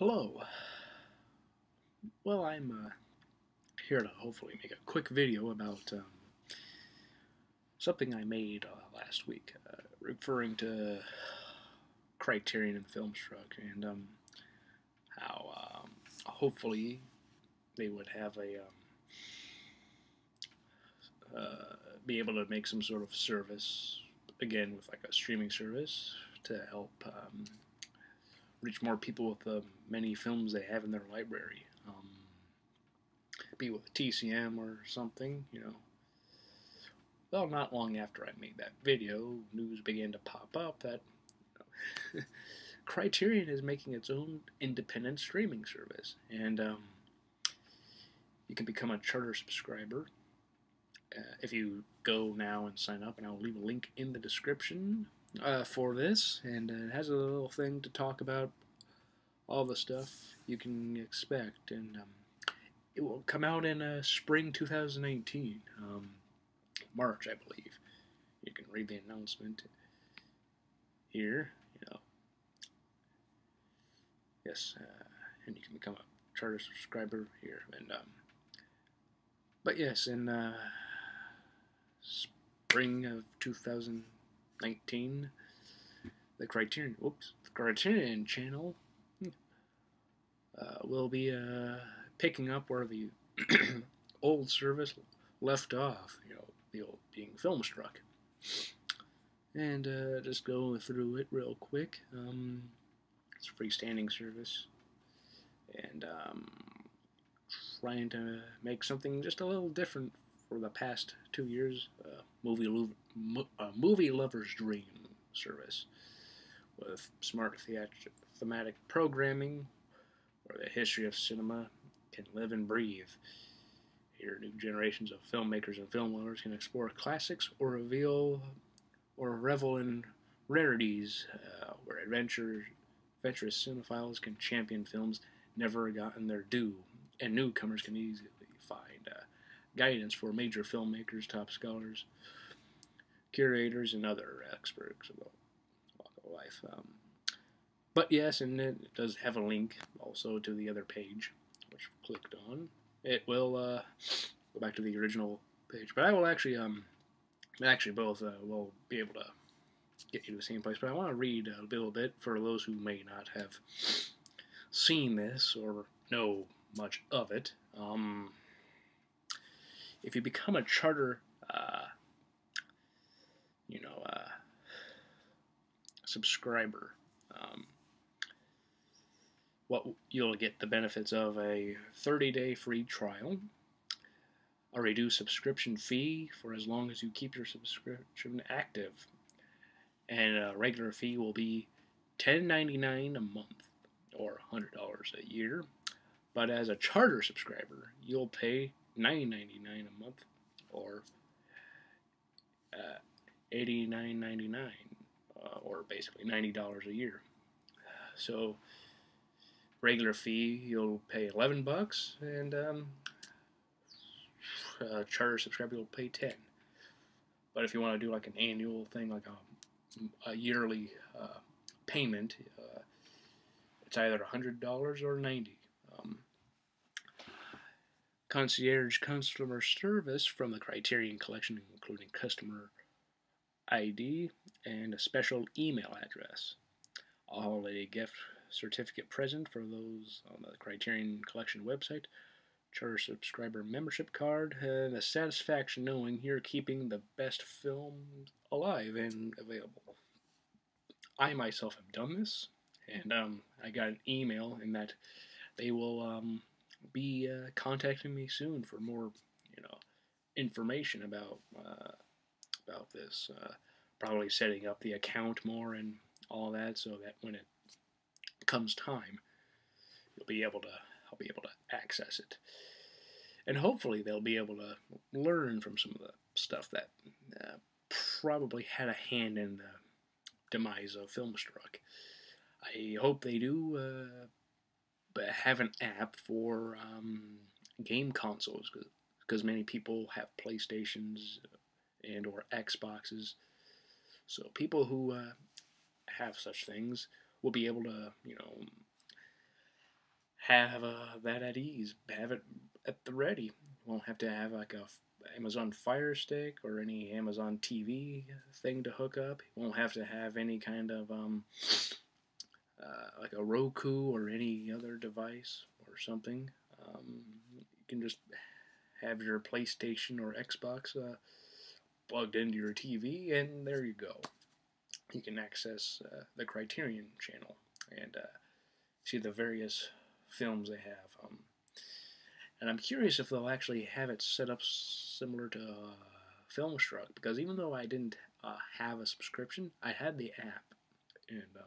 Hello. Well, I'm here to hopefully make a quick video about something I made last week, referring to Criterion and FilmStruck, and how hopefully they would have a be able to make some sort of service again with like a streaming service to help. Reach more people with the many films they have in their library. Be with TCM or something, you know. Well, not long after I made that video, news began to pop up that Criterion is making its own independent streaming service, and you can become a charter subscriber if you go now and sign up, and I'll leave a link in the description for this, and it has a little thing to talk about all the stuff you can expect, and it will come out in spring 2019, March, I believe. You can read the announcement here, you know. Yes, and you can become a charter subscriber here, and but yes, in spring of 2019, the Criterion Channel will be picking up where the old service left off, you know, the old being FilmStruck, and just go through it real quick. It's a freestanding service, and trying to make something just a little different for the past 2 years, movie lover's dream service with smart thematic programming where the history of cinema can live and breathe. Here, new generations of filmmakers and film lovers can explore classics or reveal or revel in rarities, where adventurous cinephiles can champion films never gotten their due, and newcomers can easily find guidance for major filmmakers, top scholars, curators, and other experts of the walk of life. But yes, and it does have a link also to the other page, which I've clicked on. It will go back to the original page, but I will actually, both will be able to get you to the same place. But I want to read a little bit for those who may not have seen this or know much of it. If you become a charter, subscriber, what you'll get the benefits of: a 30-day free trial, a reduced subscription fee for as long as you keep your subscription active, and a regular fee will be $10.99 a month or $100 a year. But as a charter subscriber, you'll pay $9.99 a month, or $89.99, or basically $90 a year. So, regular fee you'll pay $11, and charter subscriber you'll pay $10. But if you want to do like an annual thing, like a yearly payment, it's either $100 or $90. Concierge customer service from the Criterion Collection, including customer ID and a special email address. A holiday gift certificate present for those on the Criterion Collection website. Charter subscriber membership card, and the satisfaction knowing you're keeping the best films alive and available. I myself have done this, and I got an email in that they will be contacting me soon for more, you know, information about this. Probably setting up the account more and all that, so that when it comes time, I'll be able to access it, and hopefully they'll be able to learn from some of the stuff that probably had a hand in the demise of FilmStruck. I hope they do. But have an app for game consoles, because many people have PlayStations and or Xboxes. So people who have such things will be able to, you know, have that at ease, have it at the ready. You won't have to have like a Amazon Fire Stick or any Amazon TV thing to hook up. You won't have to have any kind of like a Roku or any other device or something. You can just have your PlayStation or Xbox plugged into your TV, and there you go. You can access the Criterion Channel and see the various films they have. And I'm curious if they'll actually have it set up similar to FilmStruck, because even though I didn't have a subscription, I had the app, and I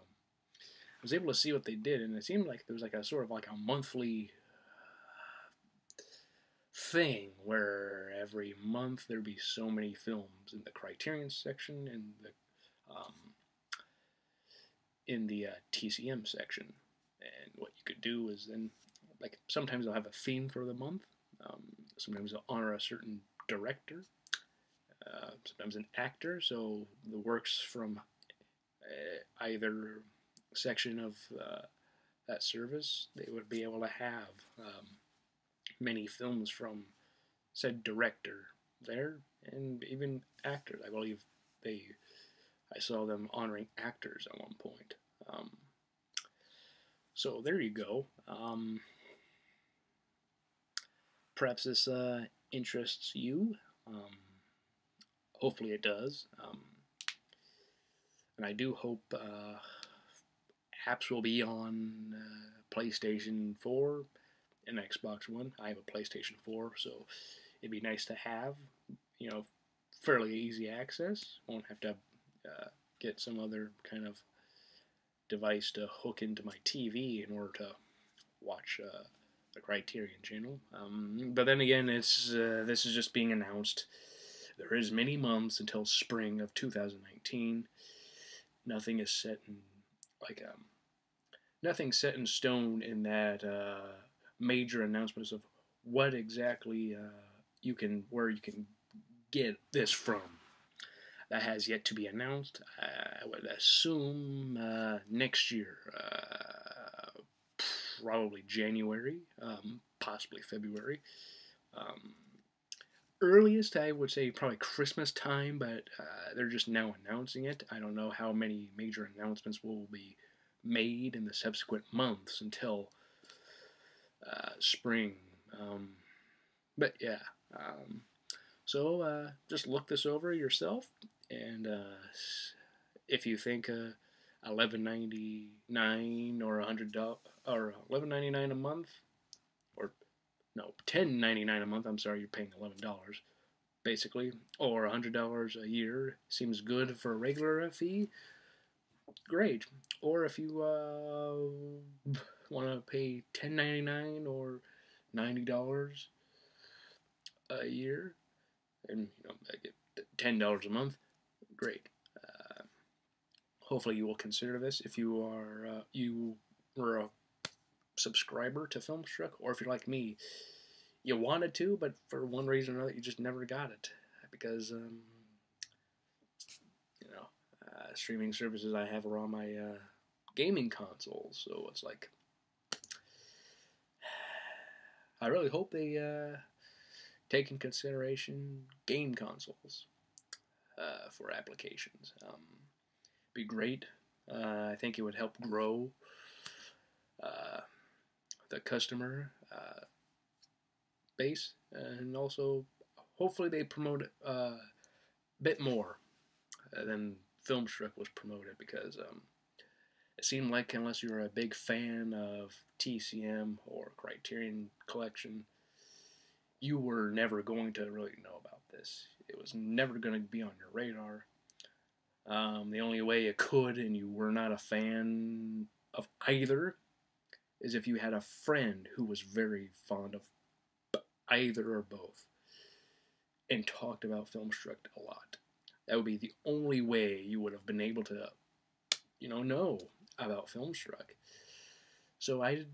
was able to see what they did, and it seemed like there was like a sort of like a monthly thing where every month there'd be so many films in the Criterion section and in the TCM section. And what you could do is then, like, sometimes they'll have a theme for the month, sometimes they'll honor a certain director, sometimes an actor, so the works from either section of that service, they would be able to have many films from said director there, and even actors. I believe I saw them honoring actors at one point. So there you go. Perhaps this interests you. Hopefully it does. And I do hope apps will be on PlayStation 4 and Xbox One. I have a PlayStation 4, so it'd be nice to have, you know, fairly easy access. Won't have to get some other kind of device to hook into my TV in order to watch the Criterion Channel. But then again, it's this is just being announced. There is many months until spring of 2019. Nothing is set in nothing's set in stone in that major announcements of what exactly where you can get this from. That has yet to be announced. I would assume next year, probably January, possibly February. Earliest, I would say probably Christmas time, but they're just now announcing it. I don't know how many major announcements will be made in the subsequent months until spring. But yeah, so just look this over yourself. And if you think $11.99 or $100 or $11.99 a month, or no, $10.99 a month, I'm sorry, you're paying $11 basically, or $100 a year seems good for a regular fee, great. Or if you want to pay $10.99 or $90 a year, and you know, I get $10 a month, great. Hopefully you will consider this if you are you were a subscriber to FilmStruck, or if you're like me, you wanted to, but for one reason or another you just never got it, because you know, streaming services I have are on my gaming consoles, so it's like I really hope they take in consideration game consoles for applications. Be great. I think it would help grow the customer base, and also hopefully they promote it a bit more than FilmStruck was promoted, because it seemed like unless you're a big fan of TCM or Criterion Collection, you were never going to really know about this. It was never going to be on your radar. The only way it could, and you were not a fan of either, is if you had a friend who was very fond of either or both and talked about FilmStruck a lot. That would be the only way you would have been able to, you know about FilmStruck. So I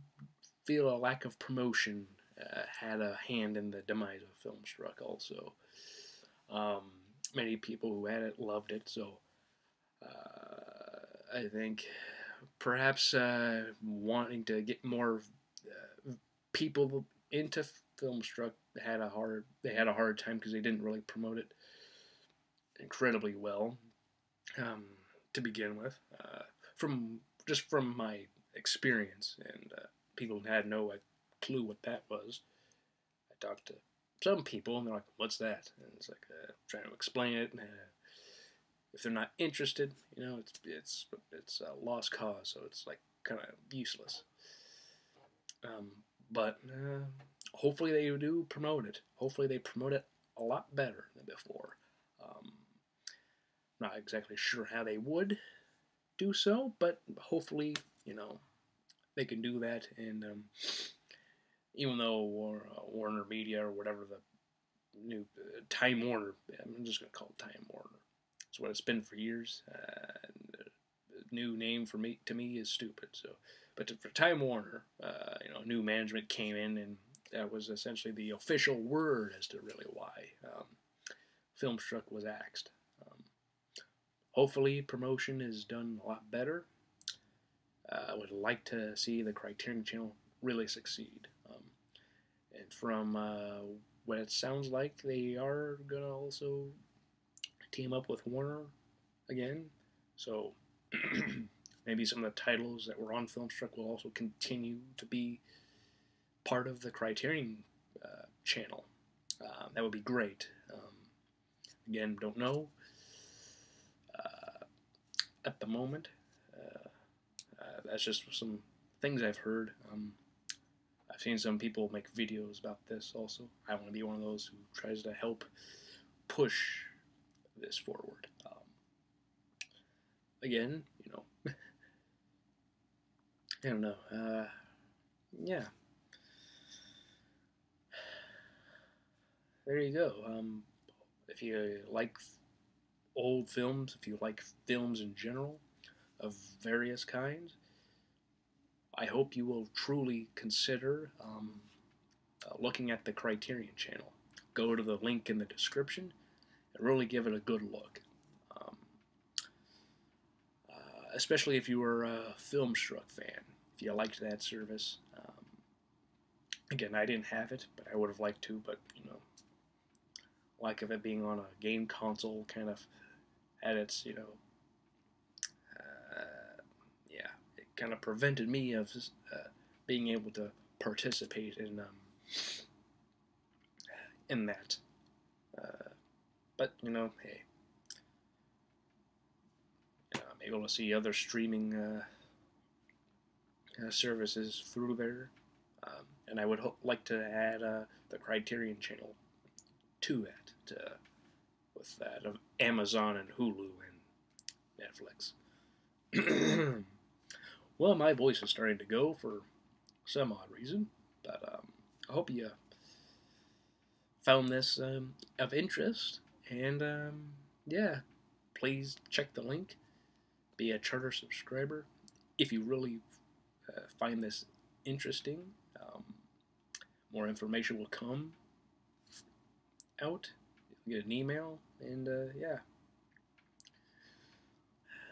feel a lack of promotion had a hand in the demise of FilmStruck also. Many people who had it loved it, so I think perhaps wanting to get more people into FilmStruck had a hard time because they didn't really promote it incredibly well to begin with. From my experience, and people had no clue what that was. I talked to some people, and they're like, "What's that?" And it's like trying to explain it. And, if they're not interested, you know, it's a lost cause, so it's like kind of useless. But hopefully they do promote it. Hopefully they promote it a lot better than before. Not exactly sure how they would do so, but hopefully, you know, they can do that. And even though Warner Media or whatever the new Time Warner, I'm just gonna call it Time Warner. It's what it's been for years. New name for me to me is stupid. So, but for Time Warner, you know, new management came in, and that was essentially the official word as to really why FilmStruck was axed. Hopefully, promotion is done a lot better. I would like to see the Criterion Channel really succeed. And from what it sounds like, they are gonna also team up with Warner again, so maybe some of the titles that were on FilmStruck will also continue to be part of the Criterion channel. That would be great. Again, don't know at the moment. That's just some things I've heard. I've seen some people make videos about this also. I want to be one of those who tries to help push this forward. Again, you know, I don't know. Yeah, there you go. If you like old films, if you like films in general of various kinds, I hope you will truly consider looking at the Criterion Channel. Go to the link in the description and really give it a good look, especially if you were a FilmStruck fan, if you liked that service. Again, I didn't have it, but I would have liked to, but, you know, lack of it being on a game console kind of had its, you know, yeah, it kind of prevented me of being able to participate in that. But, you know, hey, you know, I'm able to see other streaming services through there, and I would like to add the Criterion Channel to that, with that of Amazon and Hulu and Netflix. Well, my voice is starting to go for some odd reason, but I hope you found this of interest. And, yeah, please check the link, be a charter subscriber if you really find this interesting. More information will come out, you'll get an email, and, yeah,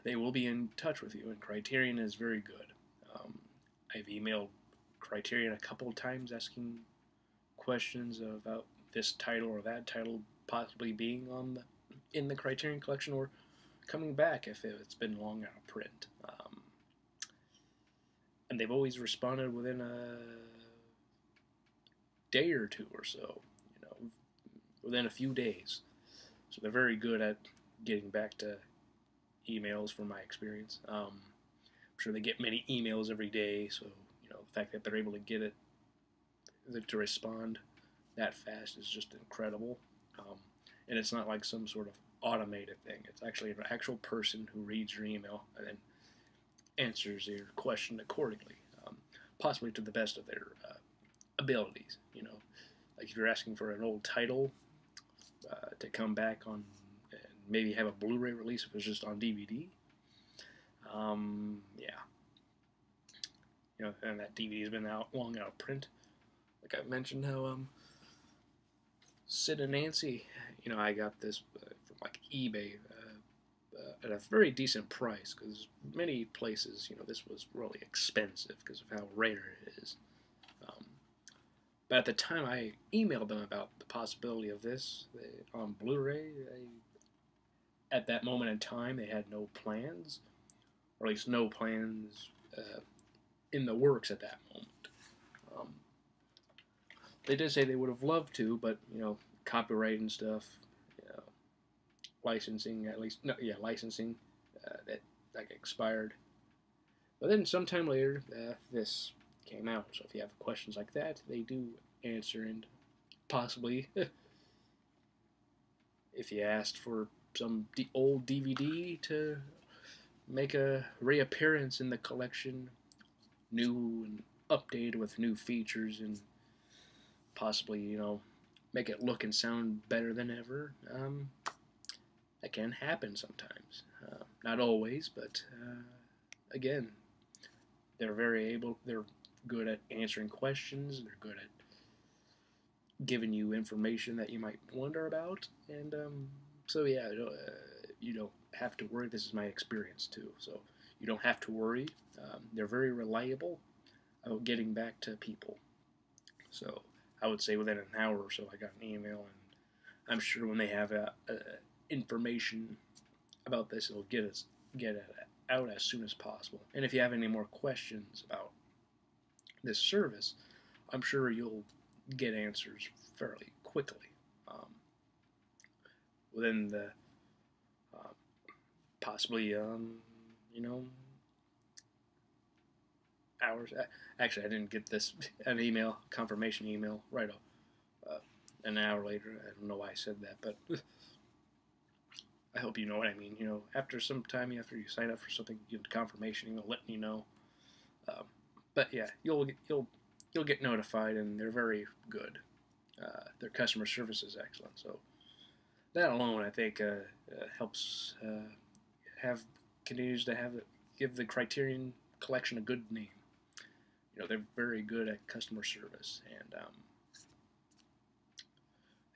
they will be in touch with you, and Criterion is very good. I've emailed Criterion a couple of times asking questions about this title or that title possibly being on in the Criterion Collection or coming back if it's been long out of print. And they've always responded within a day or two or so, you know, within a few days. So they're very good at getting back to emails from my experience. I'm sure they get many emails every day, so, you know, the fact that they're able to get it, to respond that fast is just incredible. And it's not like some sort of automated thing. It's actually an actual person who reads your email and then answers your question accordingly, possibly to the best of their abilities. You know, like if you're asking for an old title to come back on and maybe have a Blu-ray release if it's just on DVD. Yeah, you know, and that DVD's been out long out of print. Like I mentioned, how Sid and Nancy, you know, I got this from like eBay at a very decent price, because many places, you know, this was really expensive because of how rare it is. But at the time I emailed them about the possibility of this on Blu-ray, at that moment in time they had no plans, or at least no plans in the works at that moment. They did say they would have loved to, but, you know, copyright and stuff, you know, licensing, at least, no, yeah, licensing, that expired. But then sometime later, this came out, so if you have questions like that, they do answer, and possibly, if you asked for some old DVD to make a reappearance in the collection, new and updated with new features, and possibly, you know, make it look and sound better than ever, that can happen sometimes. Not always, but again, they're good at answering questions, they're good at giving you information that you might wonder about, and so yeah, you don't have to worry. This is my experience too, so you don't have to worry. They're very reliable about getting back to people. So I would say within an hour or so I got an email, and I'm sure when they have information about this, it'll get it out as soon as possible. And if you have any more questions about this service, I'm sure you'll get answers fairly quickly. Within the possibly, you know, hours. Actually, I didn't get this confirmation email right off, an hour later. I don't know why I said that, but I hope you know what I mean. You know, after some time, after you sign up for something, you get a confirmation email letting you know. But yeah, you'll get notified, and they're very good. Their customer service is excellent. So that alone, I think, helps give the Criterion Collection a good name. You know, they're very good at customer service, and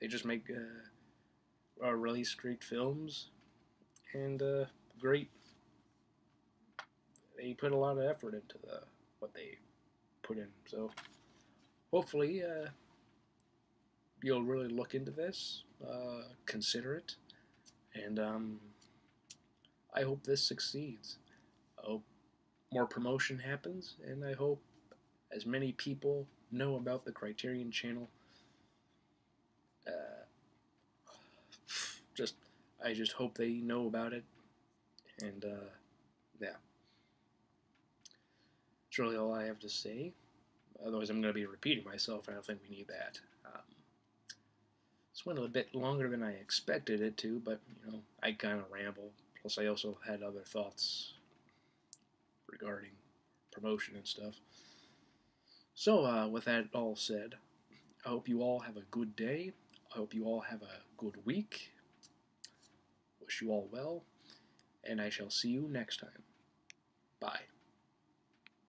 they just make release great films, and they put a lot of effort into what they put in. So hopefully you'll really look into this, consider it, and I hope this succeeds. I hope more promotion happens, and I hope as many people know about the Criterion Channel. I just hope they know about it, and yeah, that's really all I have to say. Otherwise, I'm going to be repeating myself, and I don't think we need that. This went a little bit longer than I expected it to, but you know, I kind of ramble. Plus, I also had other thoughts regarding promotion and stuff. So with that all said, I hope you all have a good day. I hope you all have a good week. Wish you all well, and I shall see you next time. Bye.